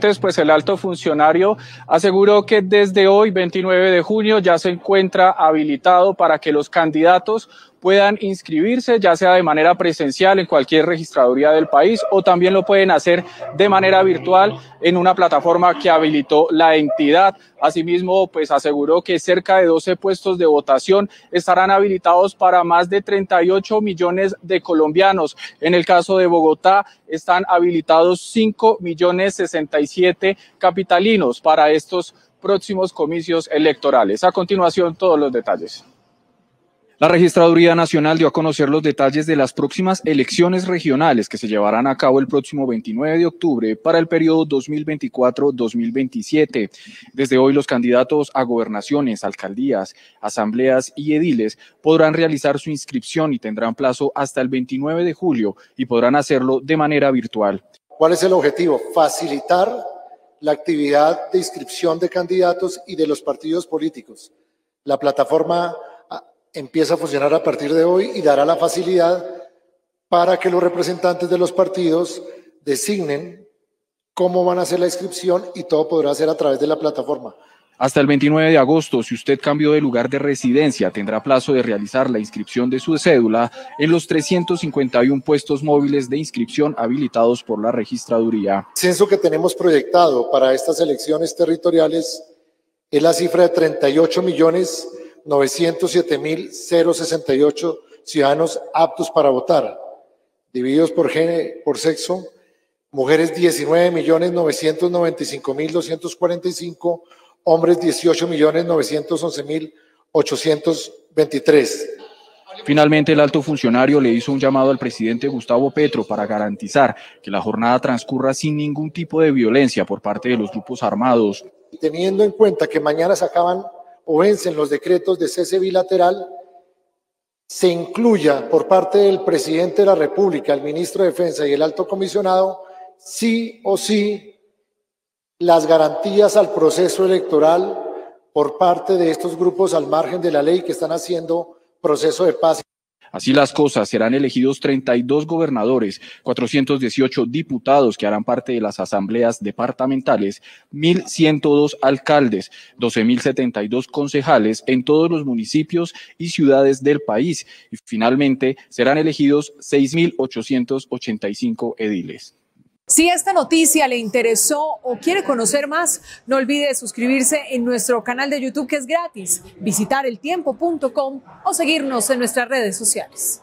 Entonces, pues el alto funcionario aseguró que desde hoy, 29 de junio, ya se encuentra habilitado para que los candidatos puedan inscribirse, ya sea de manera presencial en cualquier registraduría del país, o también lo pueden hacer de manera virtual en una plataforma que habilitó la entidad. Asimismo, pues aseguró que cerca de 12 puestos de votación estarán habilitados para más de 38 millones de colombianos. En el caso de Bogotá, están habilitados 5.067.000 capitalinos para estos próximos comicios electorales. A continuación, todos los detalles. La Registraduría Nacional dio a conocer los detalles de las próximas elecciones regionales que se llevarán a cabo el próximo 29 de octubre para el periodo 2024-2027. Desde hoy, los candidatos a gobernaciones, alcaldías, asambleas y ediles podrán realizar su inscripción y tendrán plazo hasta el 29 de julio y podrán hacerlo de manera virtual. ¿Cuál es el objetivo? Facilitar la actividad de inscripción de candidatos y de los partidos políticos. La plataforma empieza a funcionar a partir de hoy y dará la facilidad para que los representantes de los partidos designen cómo van a hacer la inscripción y todo podrá ser a través de la plataforma. Hasta el 29 de agosto, si usted cambió de lugar de residencia, tendrá plazo de realizar la inscripción de su cédula en los 351 puestos móviles de inscripción habilitados por la registraduría. El censo que tenemos proyectado para estas elecciones territoriales es la cifra de 38.907.068 ciudadanos aptos para votar, divididos por género, por sexo: mujeres 19.995.245, hombres 18.911.823. Finalmente, el alto funcionario le hizo un llamado al presidente Gustavo Petro para garantizar que la jornada transcurra sin ningún tipo de violencia por parte de los grupos armados. Teniendo en cuenta que mañana se acaban o vencen los decretos de cese bilateral, se incluya por parte del presidente de la República, el ministro de Defensa y el alto comisionado, sí o sí, las garantías al proceso electoral por parte de estos grupos al margen de la ley que están haciendo proceso de paz. Así las cosas, serán elegidos 32 gobernadores, 418 diputados que harán parte de las asambleas departamentales, 1.102 alcaldes, 12.072 concejales en todos los municipios y ciudades del país y finalmente serán elegidos 6.885 ediles. Si esta noticia le interesó o quiere conocer más, no olvide suscribirse en nuestro canal de YouTube, que es gratis, visitar eltiempo.com o seguirnos en nuestras redes sociales.